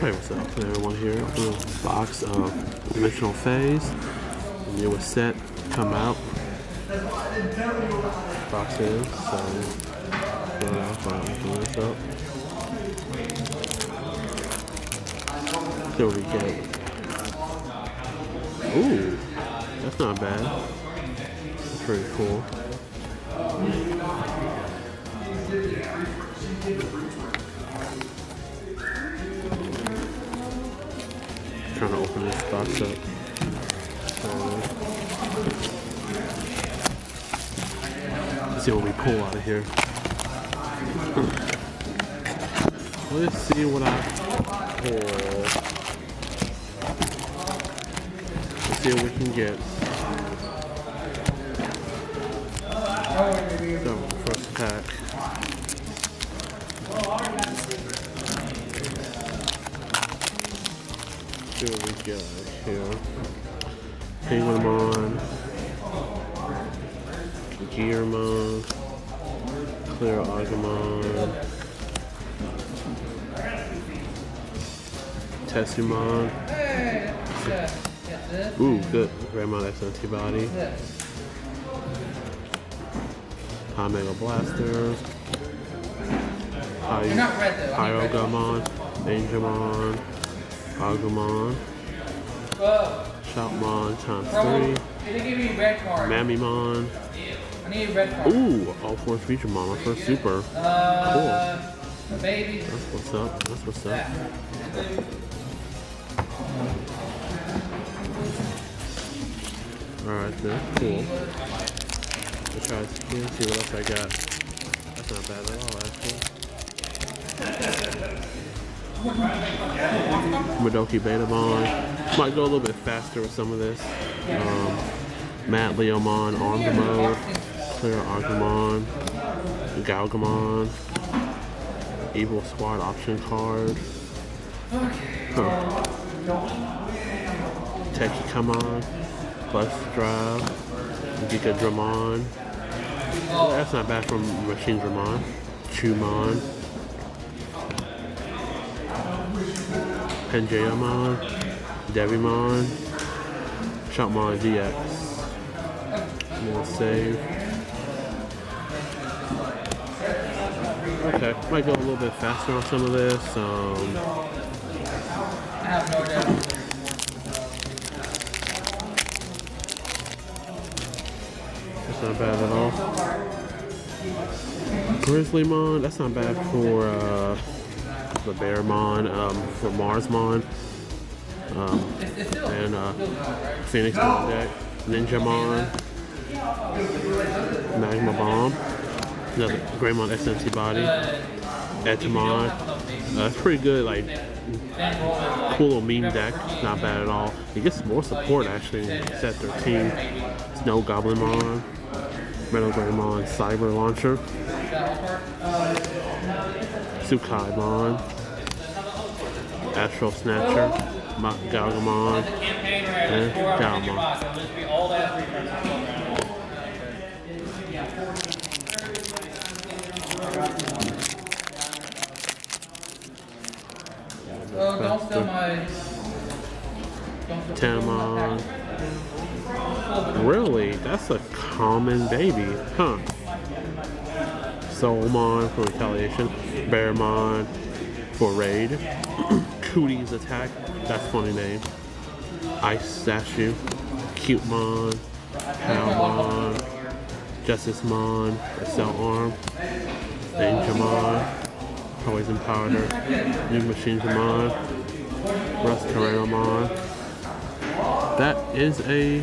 Hey, what's up? Today everyone here open a box of Dimensional Phase. It was set to come out. Box is, so yeah, I'm opening this up. Here we go. Ooh, that's not bad. That's pretty cool. I'm trying to open this box up. Let's see what we pull out of here. Let's see what I pull. Let's see what we can get. So, first pack. Let's see what we got here. Penguinmon, Gearmon, Clear Argamon, Tessimon. Ooh, good. Ogremon X Antibody. High Mega Blaster. Hyogamon, Ninjamon, Argamon. Shopmon times 3. Mammymon. Ooh, UlforceVeedramon, my first super. Cool. That's what's up. That's what's up. Alright then, cool. Let's try this again, see what else I got. That's not bad at all, actually. Madoka Betamon. Might go a little bit faster with some of this. Matt Leomon, Argamon, Clear Argamon, Gaogamon, Evil Squad option card, Cutemon, Bus Drive, Gearmon. That's not bad from Machine Dramon, Chuumon, Penjamon. Devimon, Shopmon DX, more save. Okay, might go a little bit faster on some of this. I have no idea. That's not bad at all. Grizzlymon, that's not bad for the Bearmon, for Marsmon. And Phoenix deck, Ninjamon, Magma Bomb, another Greymon X Antibody, Etemon. It's pretty good, like cool little meme deck. Not bad at all. It gets more support actually. Set 13, Snow Goblinmon, Metal Greymon, Cyber Launcher, Tsukaimon, Astral Snatcher. Galgamon and Galgamon. Tanmon. Really? That's a common baby, huh? Soulmon for retaliation. Bearmon for raid. Cooties attack. That's a funny name. Ice Statue, Cutemon, Hyogamon, Justimon, Cell Arm, Ninjamon, Poison Powder, New Machinemon, Rustcaramon. That is a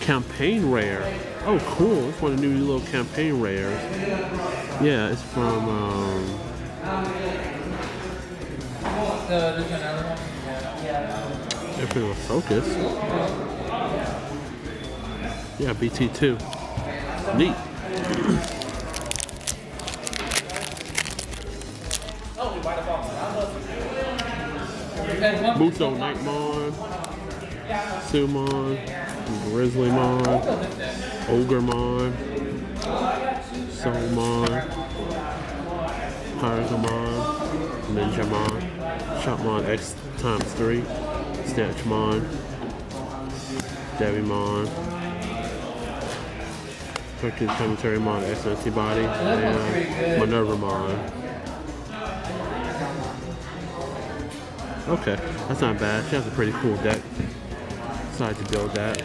campaign rare. Oh, cool! It's one of the new little campaign rares. Yeah, it's from. If it was focused. Yeah, BT2. Neat. Muto Nightmon, Sumon, Grizzlymon, Ogremon, Solmon, Hyogamon, Ninjamon, Shopmon X times 3, Snatchmon, Devimon, Cutemon X Antibody, and Madoka Betamon. Okay, that's not bad. She has a pretty cool deck. Decided to build that.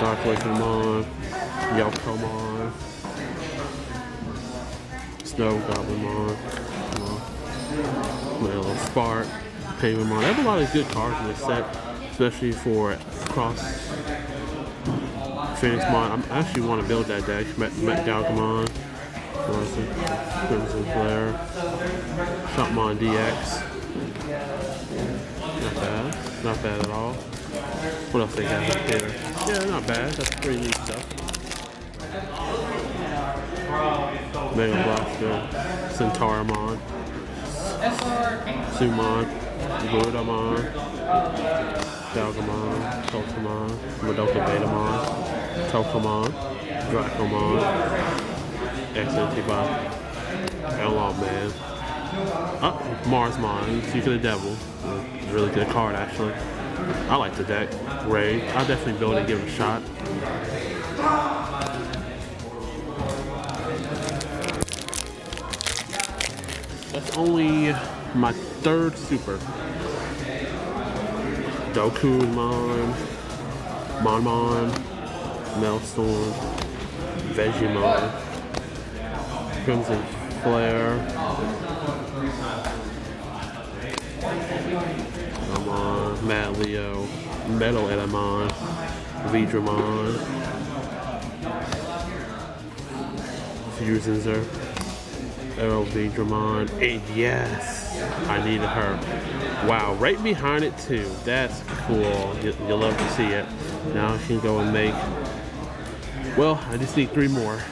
Darkwagemon, Gaogamon, Snowgoblinmon, Spark, Penguinmon. They have a lot of good cards in this set, especially for cross. Mon. I actually want to build that deck. Met Galgamon, Crimson Flare, Shopmon DX. Not bad. Not bad at all. What else they got up there? Yeah, not bad. That's pretty neat stuff. Mega Blaster, Centauramon, Sumon, Goidamon, Galgamon, Chuumon, Madoka Betamon, Dracomon, X Antibody, Outlaw Man, Marsmon, Seek of the Devil, a really good card actually. I like the deck, Ray. I'll definitely build it and give it a shot. That's only my third super. Cutemon, Mammymon, Maelstrom, Vegimon, Crimson Flare, Gaogamon, Mad Leo, Metal Edamon, UlforceVeedramon, Fusenzer, UlforceVeedramon, and yes, I needed her. Wow, right behind it too. That's cool. You'll love to see it. Now I can go and make. Well, I just need 3 more.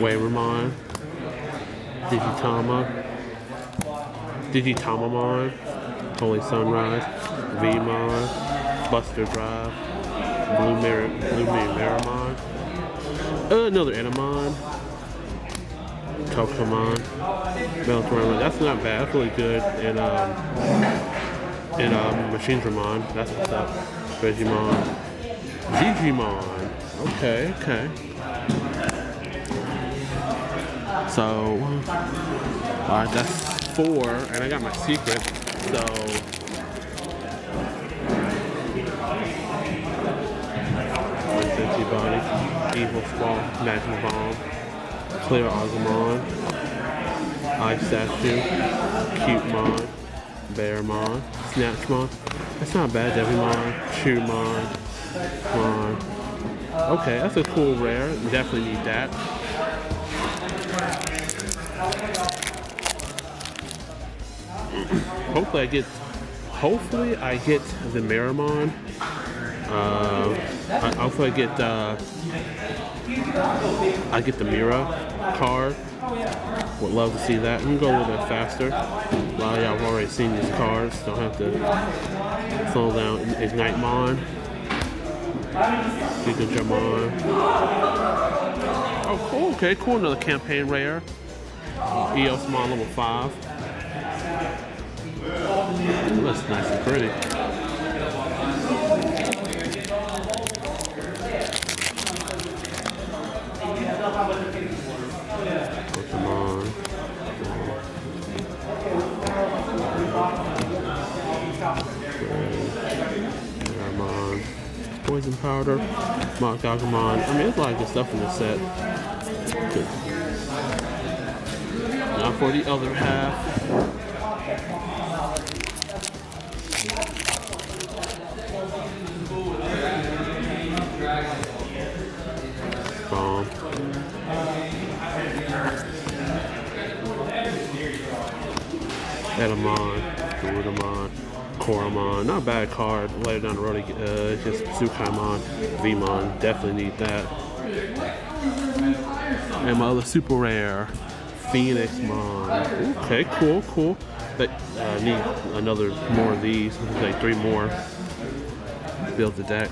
Wavermon, Digitamamon, Holy Sunrise, Veemon, Buster Drive. Blue Mirrormon, another Enamon, Cutemon, Meltramon. That's not bad. That's really good. And Machinemon. That's what's up. Vegimon, Gigimon. Okay, okay. So, alright, that's 4, and I got my secret. So. Antibody, Evil Spawn, Magic Bomb, Clear Argamon, Ice Statue, Cutemon, Bearmon, Snatchmon. That's not bad. Devimon, Chuumon, okay, that's a cool rare. Definitely need that. Hopefully I get the Marimon. I get the Mirror card. Would love to see that. We can go a little bit faster. A lot of y'all have already seen these cards. Don't have to slow down. Ignitemon, Gearmon. Oh, cool. Okay, cool. Another campaign rare. Eosmon level 5. Ooh, that's nice and pretty. Poison Powder, Gaogamon. I mean, there's a lot of good stuff in this set. Good. Now for the other half. Bomb. Edamon, Gaogamon, Coromon, not a bad card. Later down the road, just Tsukaimon, Veemon, definitely need that. And my other super rare, Phoenixmon. Okay, cool, cool. They need another more of these. Like 3 more. Build the deck.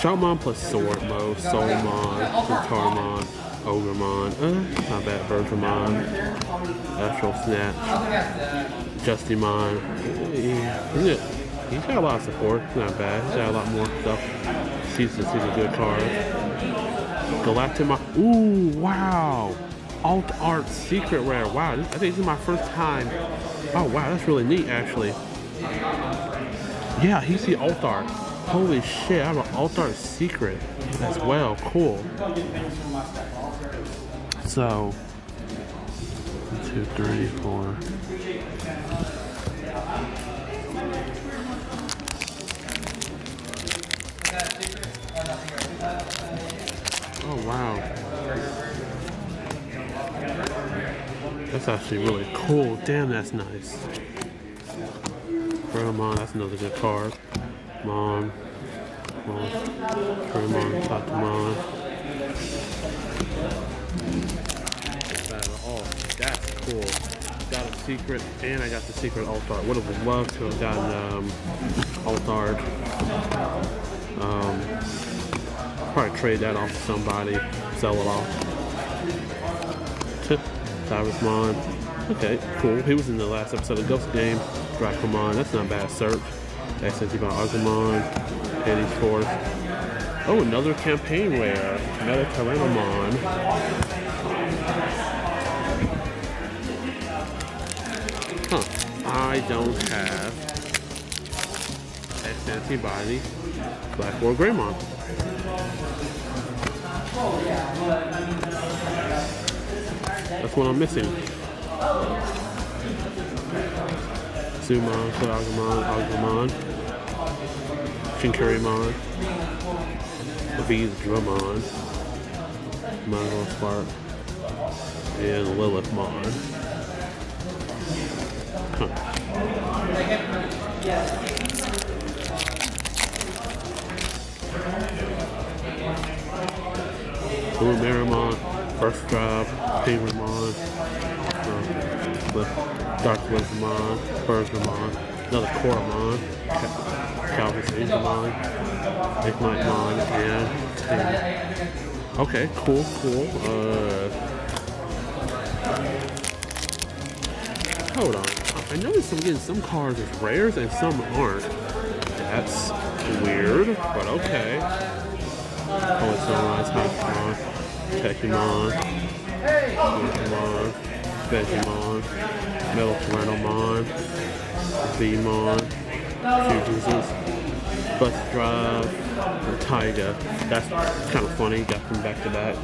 Shopmon plus Sword Mo, Solmon, Cutemon, Ogremon, not bad, Bergamon, Astral Snatch, Justimon, yeah, he's got a lot of support, not bad, he's got a lot more stuff, he's a good card. Galactimon, ooh, wow, Alt Art Secret Rare, wow, I think this is my first time, oh wow, that's really neat actually. Yeah, he's the Alt Art. Holy shit, I have an Altar Secret as well, cool. So, 1, 2, 3, 4. Oh wow. That's actually really cool, damn that's nice. Dracomon, that's another good card. Mon, Grizzlymon, Chuumon. Oh, that's cool. Got a secret, and I got the secret Altard. Would have loved to have gotten Altard. Probably trade that off to somebody, sell it off. Devimon. Okay, cool. He was in the last episode of Ghost Game. Dracomon. That's not a bad search. X Antibody, Argamon, and he's fourth. Oh, another campaign rare. Madoka Betamon. Huh. I don't have X Antibody, BlackWarGreymon. That's what I'm missing. Sumon, Gaogamon, Penguinmon, Veemon, Madoka Spark, and Lilithmon. Blue Mirror, First Drive, Penguinmon, Dark Grizzlymon, Bergamon, another Cutemon, Galgamon, Penguinmon, and okay, cool, cool. Hold on, I noticed I'm getting some cards as rares and some aren't. That's weird, but okay. Oh, it's not Snatchmon, Tessimon, Chuumon, Vegimon. Veemon, Bus Drive, and Tiger. That's kind of funny, got them back to back.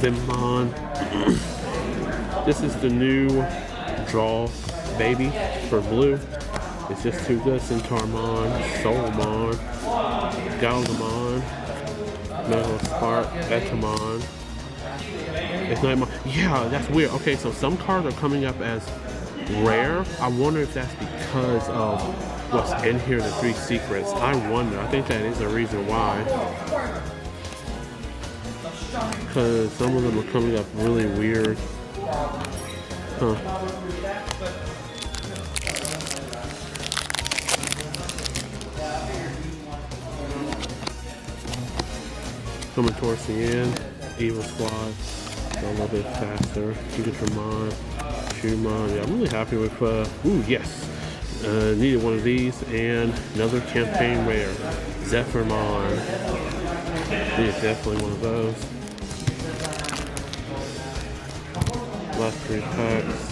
Veemon. This is the new draw baby for blue. It's just too good. Tanmon, Solmon, Galgamon, Madoka Spark, Vetemon. It's not. Yeah, that's weird. Okay, so some cards are coming up as rare. I wonder if that's because of what's in here, the 3 secrets. I wonder. I think that is the reason why. Because some of them are coming up really weird. Huh. Coming towards the end, Evil Squad, a little bit faster. You get your Mon, Chuumon. Yeah, I'm really happy with, ooh, yes. Needed one of these, and another campaign rare, Zephyrmon. Needed definitely one of those. Last 3 packs.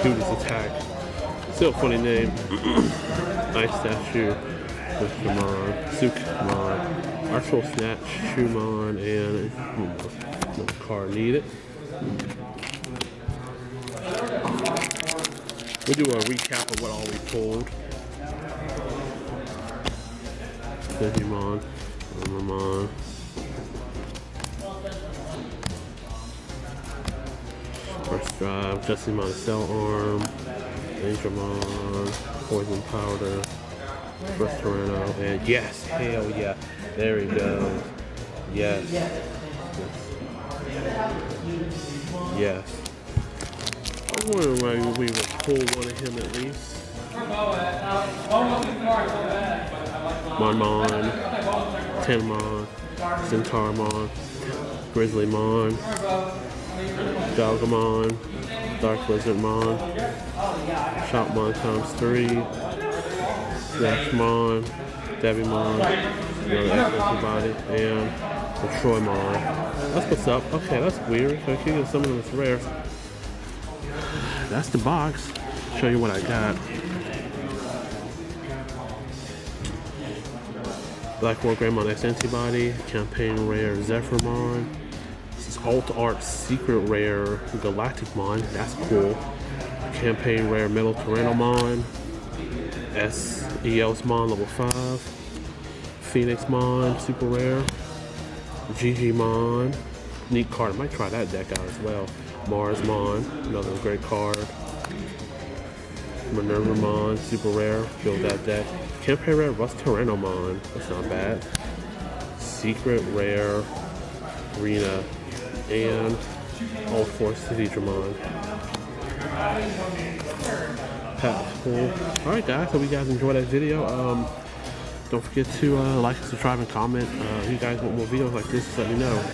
Cute attack. Still a funny name. Ice Statue, Justimon, Sukmon, Arsenal Snatch, Chuumon, and no card needed. We'll do a recap of what all we pulled. Devimon, Ogremon, First Drive, Justimon Cell Arm, Ninjamon, Poison Powder, First Tornado, and yes, hell yeah, there he goes. Yes. Yes. I was wondering why we would pull one of him at least. Mammymon, Tanmon, Centarmon, Grizzlymon, Galgamon, Dark Lizardmon, Shopmon ×3, Snatchmon, Devimon, X Antibody, and the Troymon. That's what's up. Okay, that's weird. So I keep some of this rare. That's the box. Show you what I got. BlackWarGreymon X Antibody, Campaign Rare Zephyrmon. This is Alt Art Secret Rare Galacticmon, that's cool. Campaign Rare Metal Tyrannomon, Elsmon level 5, Phoenixmon Super Rare, Gegimon, neat card, I might try that deck out as well. Marsmon, another great card. Minervamon, Super Rare, build that deck. Campaign Rare Rust Tyrannomon, that's not bad. Secret Rare Arena and UlforceVeedramon. That's cool. Alright guys, hope you guys enjoyed that video. Don't forget to like, subscribe, and comment. If you guys want more videos like this, let me know.